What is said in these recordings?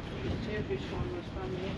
refused to, which one was from me.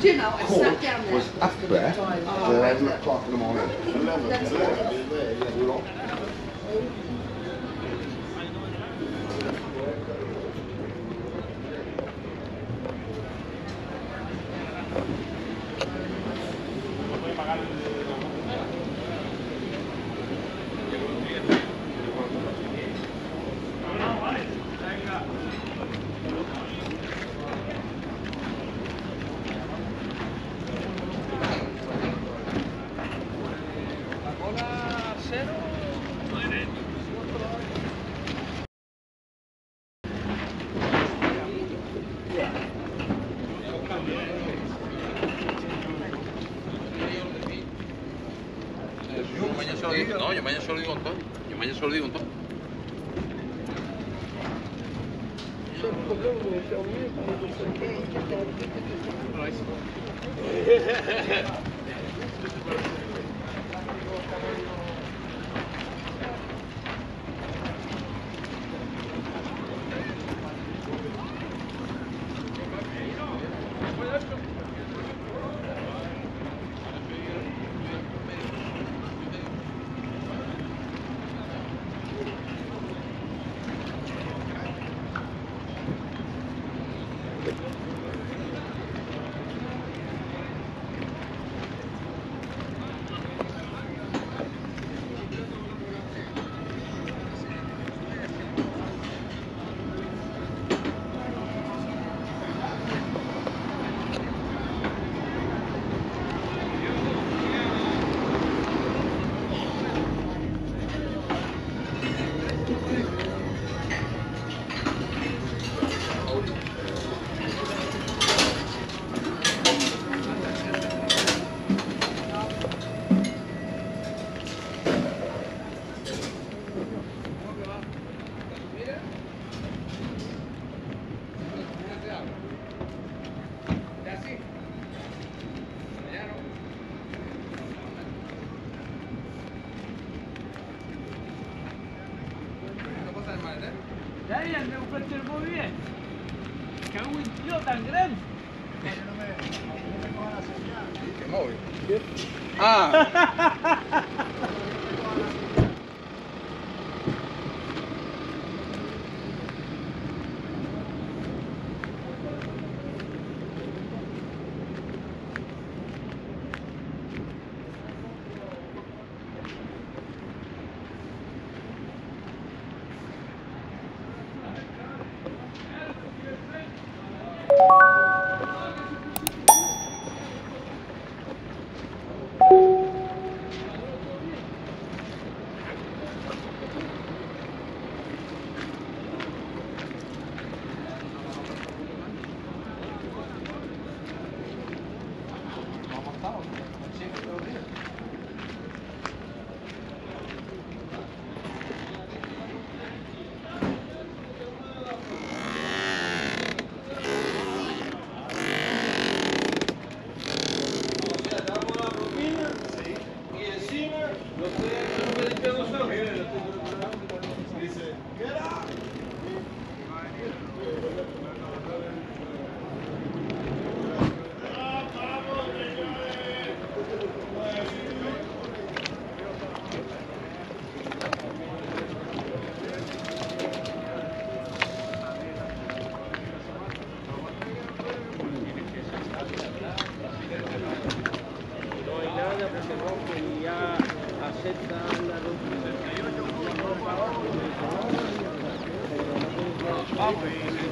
Do you know, I sat down there. Was up there at 11 o'clock in the morning. 11? That's no, yo mañana se lo digo en todo. Yo mañana se lo digo en todo. Ah!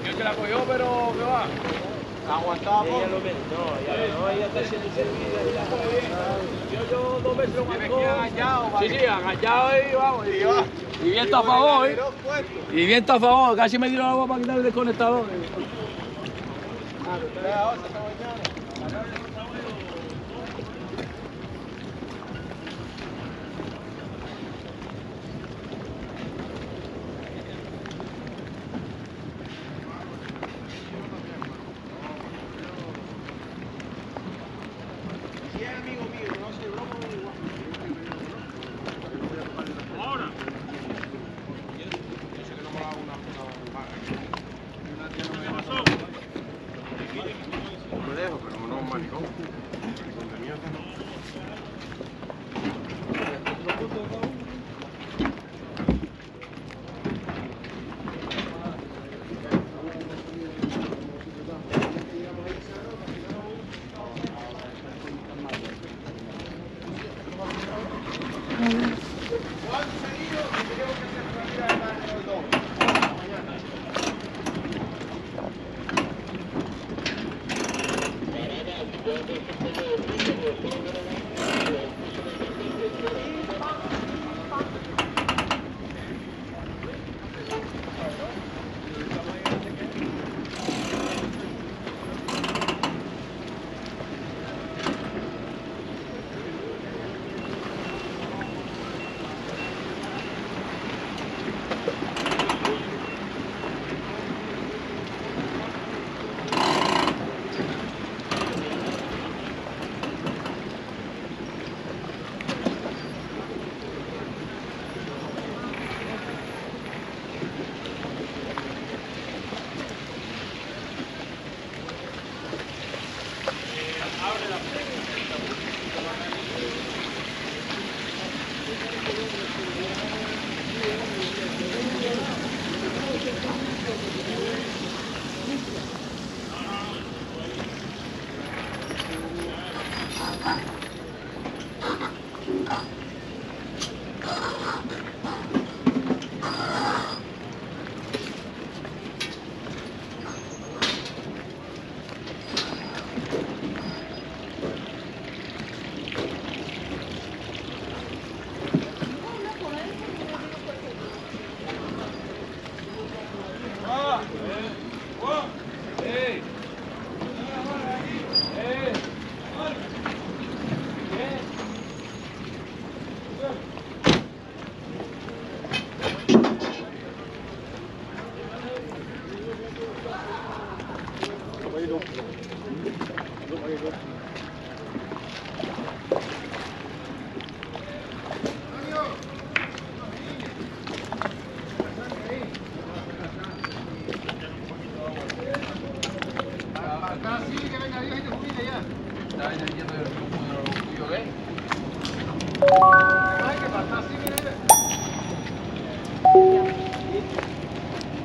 Yo que la cogió, pero me va. Aguantamos. Ella lo pensó, ella está haciendo el servicio y la cogió. Yo 2 veces lo marcó. Sí, agachado y vamos. Y viento a favor, y viento a favor. Casi me dio la agua para quitar el desconectador.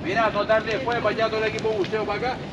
Mira, no tarde después, para allá todo el equipo buceo para acá.